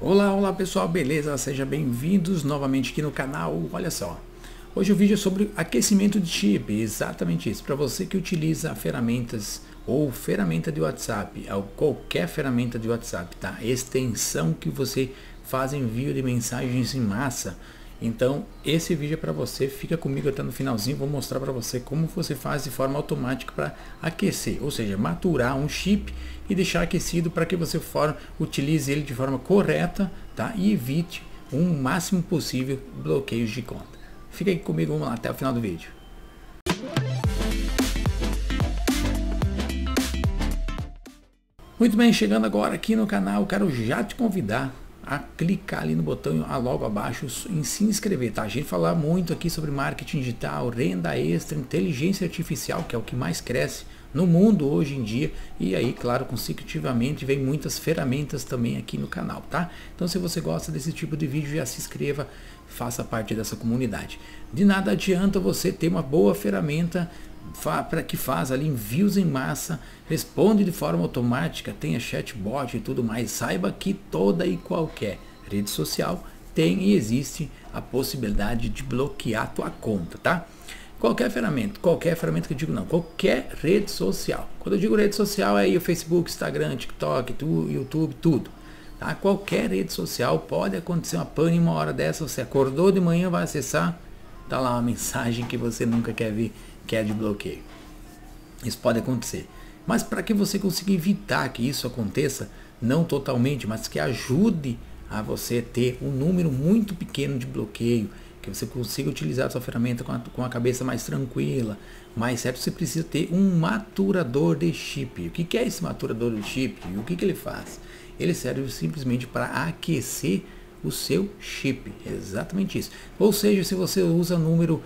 Olá, olá pessoal, beleza? Sejam bem-vindos novamente aqui no canal. Olha só, hoje o vídeo é sobre aquecimento de chip, exatamente isso. Para você que utiliza ferramentas ou ferramenta de WhatsApp, ou qualquer ferramenta de WhatsApp, tá? Extensão que você faz envio de mensagens em massa. Então esse vídeo é para você, fica comigo até no finalzinho, vou mostrar para você como você faz de forma automática para aquecer, ou seja, maturar um chip e deixar aquecido para que você utilize ele de forma correta, tá? E evite o máximo possível bloqueios de conta. Fica aí comigo, vamos lá até o final do vídeo. Muito bem, chegando agora aqui no canal, quero já te convidar a clicar ali no botão logo abaixo em se inscrever, tá? A gente fala muito aqui sobre marketing digital, renda extra, inteligência artificial, que é o que mais cresce no mundo hoje em dia, e aí, claro, consecutivamente vem muitas ferramentas também aqui no canal, tá? Então se você gosta desse tipo de vídeo, já se inscreva, faça parte dessa comunidade. De nada adianta você ter uma boa ferramenta para que faz ali envios em massa, responde de forma automática, tenha chatbot e tudo mais. Saiba que toda e qualquer rede social tem e existe a possibilidade de bloquear a tua conta, tá? Qualquer ferramenta que eu digo, não, qualquer rede social. Quando eu digo rede social, é aí o Facebook, Instagram, TikTok, YouTube, tudo, tá? Qualquer rede social pode acontecer uma pane uma hora dessa. Você acordou de manhã, vai acessar, tá lá uma mensagem que você nunca quer ver, que é de bloqueio. Isso pode acontecer, mas para que você consiga evitar que isso aconteça, não totalmente, mas que ajude a você ter um número muito pequeno de bloqueio, que você consiga utilizar a sua ferramenta com a cabeça mais tranquila, mais certo, você precisa ter um maturador de chip. O que é esse maturador de chip? E o que ele faz? Ele serve simplesmente para aquecer o seu chip, exatamente isso. Ou seja, se você usa número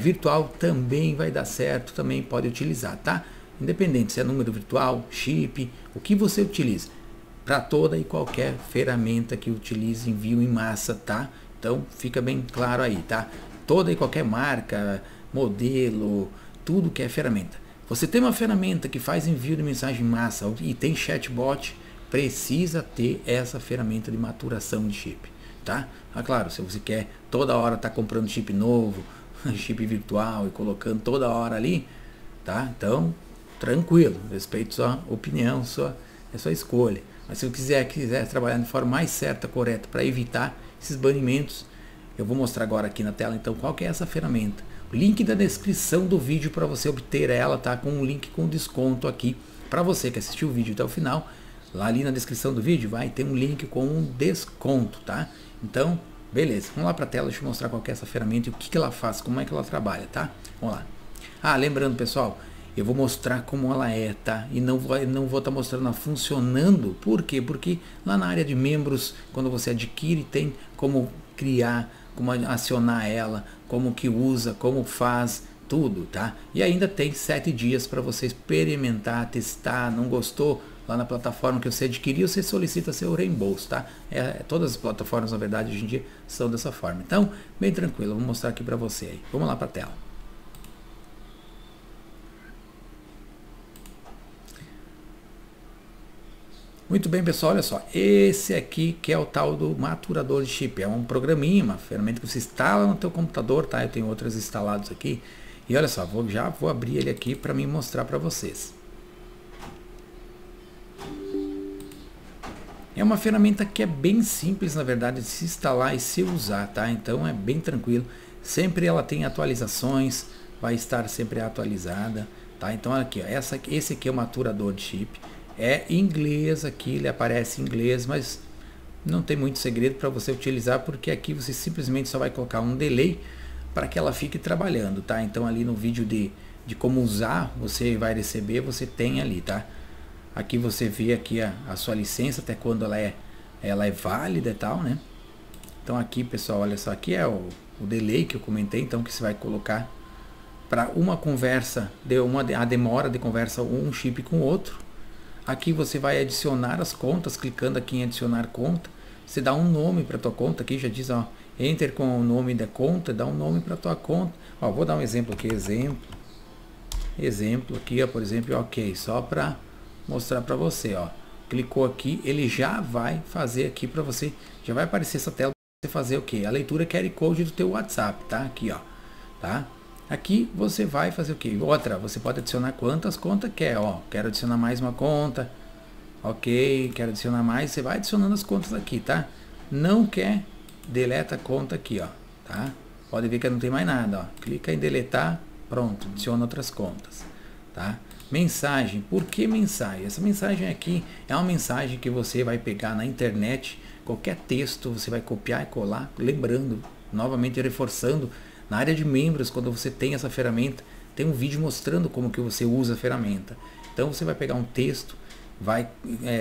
virtual, também vai dar certo, também pode utilizar, tá? Independente se é número virtual, chip, o que você utiliza, para toda e qualquer ferramenta que utilize envio em massa, tá? Então fica bem claro aí, tá? Toda e qualquer marca, modelo, tudo que é ferramenta. Você tem uma ferramenta que faz envio de mensagem em massa e tem chatbot, precisa ter essa ferramenta de maturação de chip, tá? Ah, claro, se você quer toda hora tá comprando chip novo, chip virtual e colocando toda hora ali, tá? Então, tranquilo, respeito sua opinião, é sua escolha. Mas se você quiser trabalhar de forma mais certa, correta, para evitar esses banimentos, eu vou mostrar agora aqui na tela, então, qual que é essa ferramenta. O link da descrição do vídeo para você obter ela, tá? Com um link com desconto aqui, para você que assistiu o vídeo até o final. Lá ali na descrição do vídeo vai ter um link com um desconto, tá? Então, beleza, vamos lá para a tela, deixa eu mostrar qual que é essa ferramenta e o que ela faz, como é que ela trabalha, tá? Vamos lá. Ah, lembrando pessoal, eu vou mostrar como ela é, tá? E não vou estar mostrando ela funcionando. Por quê? Porque lá na área de membros, quando você adquire, tem como criar, como acionar ela, como que usa, como faz, tudo, tá? E ainda tem 7 dias para você experimentar, testar, não gostou? Lá na plataforma que você adquiriu, você solicita seu reembolso, tá? Todas as plataformas, na verdade, hoje em dia, são dessa forma. Então, bem tranquilo, eu vou mostrar aqui para você aí. Vamos lá para a tela. Muito bem, pessoal, olha só. Esse aqui que é o tal do maturador de chip. É um programinha, uma ferramenta que você instala no teu computador, tá? Eu tenho outras instaladas aqui. E olha só, já vou abrir ele aqui para mim mostrar para vocês. É uma ferramenta que é bem simples, na verdade, de se instalar e se usar, tá? Então é bem tranquilo. Sempre ela tem atualizações, vai estar sempre atualizada, tá? Então olha aqui, ó, esse aqui é o maturador de chip. É em inglês aqui, ele aparece em inglês, mas não tem muito segredo para você utilizar, porque aqui você simplesmente só vai colocar um delay para que ela fique trabalhando, tá? Então ali no vídeo de como usar, você vai receber, você tem ali, tá? Aqui você vê aqui a sua licença, até quando ela é válida e tal, né? Então aqui, pessoal, olha só, aqui é o delay que eu comentei, então que você vai colocar para uma conversa, a demora de conversa um chip com o outro. Aqui você vai adicionar as contas, clicando aqui em adicionar conta. Você dá um nome para tua conta, aqui já diz, ó, enter com o nome da conta, dá um nome para tua conta. Ó, vou dar um exemplo aqui, exemplo aqui, ó, por exemplo, ok, só para mostrar para você, ó, Clicou aqui, ele já vai fazer aqui para você, já vai aparecer essa tela para você fazer o que? A leitura QR Code do teu WhatsApp, tá? Aqui, ó, tá? Aqui você vai fazer o que? Outra, você pode adicionar quantas contas quer, ó, quero adicionar mais uma conta, ok, quero adicionar mais, você vai adicionando as contas aqui, tá? Não quer, deleta a conta aqui, ó, tá? Pode ver que não tem mais nada, ó, clica em deletar, pronto, adiciona outras contas, tá? Mensagem, por que mensagem? Essa mensagem aqui é uma mensagem que você vai pegar na internet, qualquer texto você vai copiar e colar, lembrando, novamente reforçando, na área de membros, quando você tem essa ferramenta, tem um vídeo mostrando como que você usa a ferramenta. Então você vai pegar um texto, vai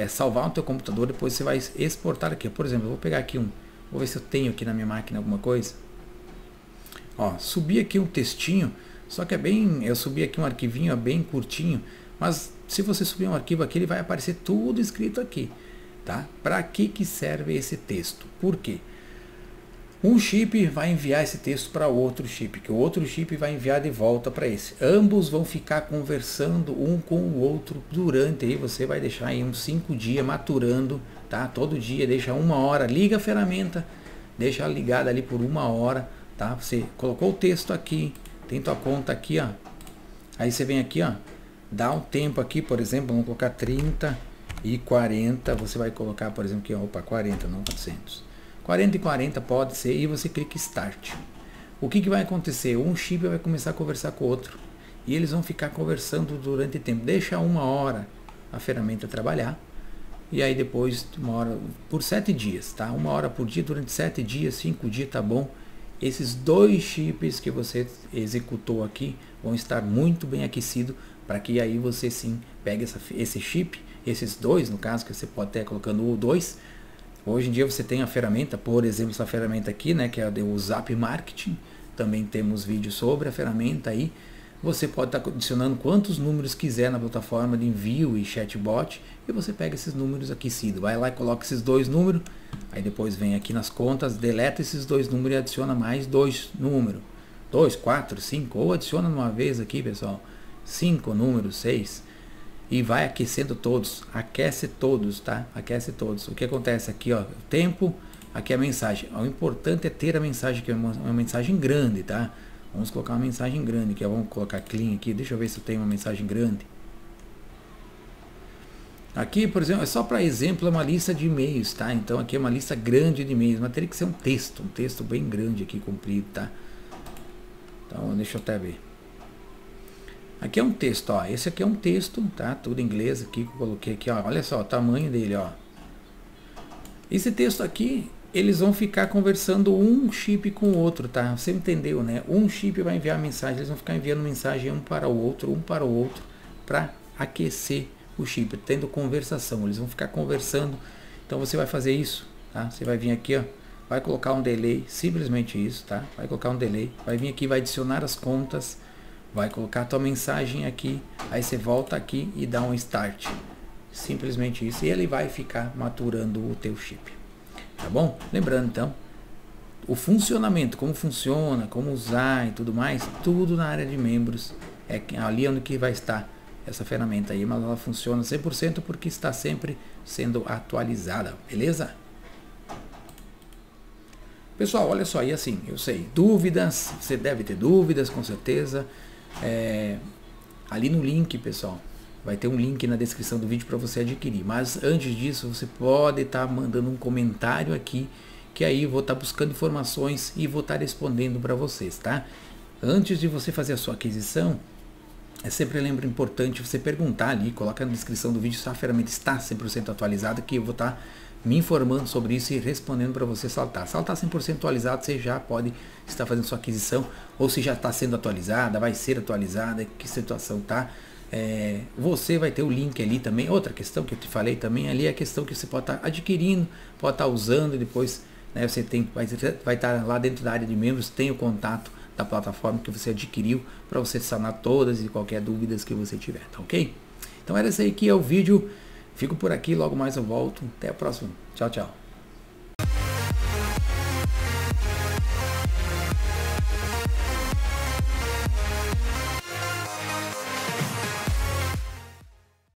salvar no teu computador, depois você vai exportar aqui. Por exemplo, eu vou pegar aqui um, vou ver se eu tenho aqui na minha máquina alguma coisa. Ó, subi aqui um textinho, só que é bem, eu subi aqui um arquivinho, é bem curtinho, mas se você subir um arquivo aqui, ele vai aparecer tudo escrito aqui, tá? Para que serve esse texto? Por quê? Um chip vai enviar esse texto para outro chip, que o outro chip vai enviar de volta para esse. Ambos vão ficar conversando um com o outro durante, aí você vai deixar aí uns 5 dias maturando, tá? Todo dia deixa 1 hora, liga a ferramenta, deixa ligada ali por 1 hora, tá? Você colocou o texto aqui, tem tua conta aqui, ó. Aí você vem aqui, ó, dá um tempo aqui, por exemplo, vamos colocar 30 e 40, você vai colocar, por exemplo, aqui, ó, opa, 40, não 400. 40 e 40 pode ser, e você clica Start. O que vai acontecer? Um chip vai começar a conversar com o outro, e eles vão ficar conversando durante o tempo. Deixa 1 hora a ferramenta trabalhar, e aí depois 1 hora, por 7 dias, tá? 1 hora por dia, durante 7 dias, 5 dias, tá bom? Esses 2 chips que você executou aqui vão estar muito bem aquecidos, para que aí você sim pegue esse chip, esses 2, no caso, que você pode até colocando o 2. Hoje em dia você tem a ferramenta, por exemplo, essa ferramenta aqui, né, que é o Zap Marketing. Também temos vídeos sobre a ferramenta aí. Você pode estar adicionando quantos números quiser na plataforma de envio e chatbot. E você pega esses números aquecidos. Vai lá e coloca esses 2 números. Aí depois vem aqui nas contas, deleta esses 2 números e adiciona mais 2 números. 2, 4, 5. Ou adiciona uma vez aqui, pessoal. 5 números, 6. E vai aquecendo todos, aquece todos, tá? Aquece todos. O que acontece aqui, ó, o tempo, aqui a mensagem. O importante é ter a mensagem, que é uma mensagem grande, tá? Vamos colocar uma mensagem grande, que vamos colocar clean aqui, deixa eu ver se eu tenho uma mensagem grande. Aqui, por exemplo, é só para exemplo, é uma lista de e-mails, tá? Então aqui é uma lista grande de e-mails, mas teria que ser um texto bem grande aqui, comprido, tá? Então, deixa eu até ver. Aqui é um texto, ó, esse aqui é um texto, tá, tudo em inglês aqui, que eu coloquei aqui, ó, olha só o tamanho dele, ó. Esse texto aqui, eles vão ficar conversando um chip com o outro, tá, você entendeu, né? Um chip vai enviar mensagem, eles vão ficar enviando mensagem um para o outro, para aquecer o chip, tendo conversação, eles vão ficar conversando. Então você vai fazer isso, tá, você vai vir aqui, ó, vai colocar um delay, simplesmente isso, tá, vai colocar um delay, vai vir aqui, vai adicionar as contas, vai colocar a tua mensagem aqui, aí você volta aqui e dá um Start, simplesmente isso, e ele vai ficar maturando o teu chip, tá bom? Lembrando então, o funcionamento, como funciona, como usar e tudo mais, tudo na área de membros, é ali onde que vai estar essa ferramenta aí, mas ela funciona 100% porque está sempre sendo atualizada, beleza? Pessoal, olha só, e assim, eu sei, dúvidas, você deve ter dúvidas, com certeza. Ali no link, pessoal, vai ter um link na descrição do vídeo para você adquirir, mas antes disso você pode estar mandando um comentário aqui, que aí eu vou estar buscando informações e vou estar respondendo para vocês, tá? Antes de você fazer a sua aquisição, é sempre, lembro, importante você perguntar ali, coloca na descrição do vídeo se a ferramenta está 100% atualizada, que eu vou estar me informando sobre isso e respondendo para você saltar. Saltar 100% atualizado, você já pode estar fazendo sua aquisição, ou se já está sendo atualizada, vai ser atualizada, que situação tá. Você vai ter o link ali também. Outra questão que eu te falei também ali é a questão que você pode estar adquirindo, pode estar usando e depois, né, você tem, vai estar lá dentro da área de membros, tem o contato da plataforma que você adquiriu para você sanar todas e qualquer dúvidas que você tiver, tá ok? Então era isso aí que é o vídeo. Fico por aqui, logo mais eu volto. Até a próxima. Tchau, tchau.